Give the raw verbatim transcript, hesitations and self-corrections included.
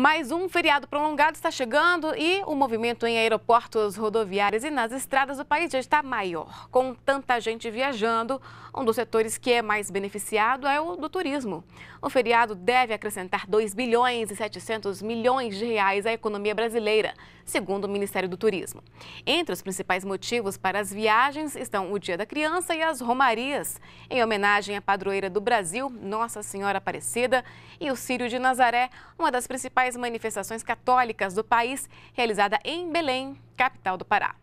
Mais um feriado prolongado está chegando e o movimento em aeroportos, rodoviários e nas estradas do país já está maior. Com tanta gente viajando, um dos setores que é mais beneficiado é o do turismo. O feriado deve acrescentar dois bilhões e setecentos milhões de reais à economia brasileira, segundo o Ministério do Turismo. Entre os principais motivos para as viagens estão o Dia da Criança e as romarias, em homenagem à Padroeira do Brasil, Nossa Senhora Aparecida, e o Círio de Nazaré, uma das principais manifestações católicas do país, realizada em Belém, capital do Pará.